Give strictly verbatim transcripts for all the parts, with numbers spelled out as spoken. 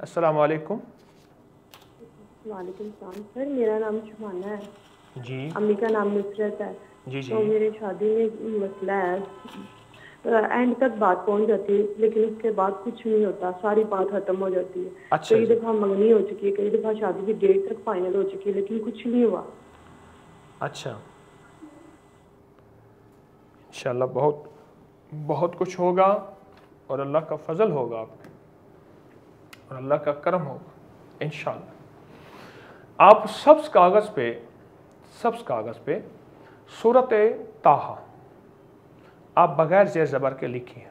अस्सलाम वालेकुम। वालेकुम सलाम सर, मेरा नाम शुहाना है जी, अम्मी का नाम नुसरत है जी जी। तो मेरे शादी में मसला है, एंड तक बात पहुंच जाती है लेकिन उसके बाद कुछ नहीं होता, सारी बात खत्म हो जाती है। अच्छा, कई दफ़ा मंगनी हो चुकी है, कई दफ़ा शादी की डेट तक फाइनल हो चुकी है लेकिन कुछ नहीं हुआ। अच्छा, इंशाल्लाह बहुत बहुत कुछ होगा और अल्लाह का फजल होगा आप पे और अल्लाह का करम होगा इंशाल्लाह। आप सब्ज कागज़ पे सब्ज कागज़ पे सूरत ताहा आप बग़ैर ज़ेर ज़बर के लिखिए,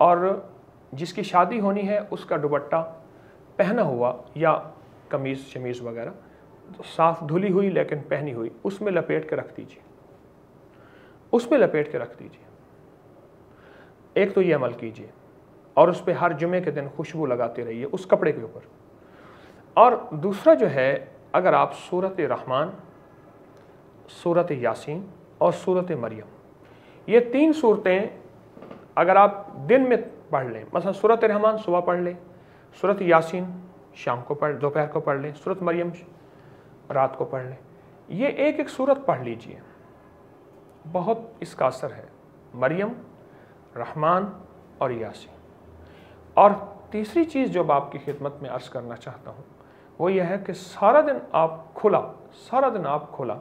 और जिसकी शादी होनी है उसका दुपट्टा पहना हुआ या कमीज़ शमीज़ वगैरह तो साफ़ धुली हुई लेकिन पहनी हुई उसमें लपेट के रख दीजिए, उसमें लपेट के रख दीजिए। एक तो ये अमल कीजिए और उस पर हर जुमे के दिन खुशबू लगाते रहिए उस कपड़े के ऊपर। और दूसरा जो है, अगर आप सूरत रहमान, सूरत यासीन और सूरत मरियम, ये तीन सूरतें अगर आप दिन में पढ़ लें, मसलन सूरत रहमान सुबह पढ़ लें, सूरत यासीन शाम को पढ़ दोपहर को पढ़ लें, सूरत मरियम रात को पढ़ लें, ये एक एक सूरत पढ़ लीजिए, बहुत इसका असर है। मरियम, रहमान और यासीन। और तीसरी चीज़ जो आपकी खिदमत में अर्ज़ करना चाहता हूँ वो यह है कि सारा दिन आप खुला सारा दिन आप खुला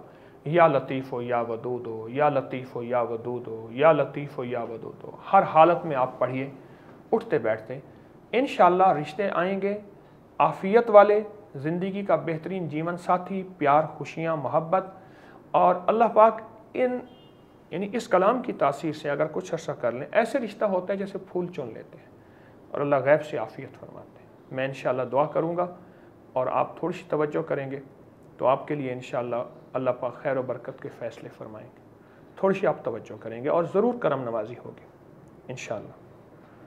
या लतीफ़ हो या वदूद हो, या लतीफ़ हो या वदूद हो, या लतीफ़ हो या वदूद हो, हर हालत में आप पढ़िए, उठते बैठते, इंशाल्लाह रिश्ते आएंगे आफ़ियत वाले, ज़िंदगी का बेहतरीन जीवन साथी, प्यार, खुशियाँ, मोहब्बत। और अल्लाह पाक इन यानी इस कलाम की तासीर से अगर कुछ अर्सा कर लें, ऐसे रिश्ता होता है जैसे फूल चुन लेते हैं और अल्लाह गैब से आफ़ियत फरमाते हैं। मैं इंशाल्लाह दुआ करूँगा और आप थोड़ी सी तवज्जो करेंगे तो आपके लिए इंशाल्लाह अल्लाह पाक खैर और बरकत के फ़ैसले फ़रमाएंगे। थोड़ी सी आप तवज्जो करेंगे और ज़रूर करम नवाजी होगी इंशाल्लाह।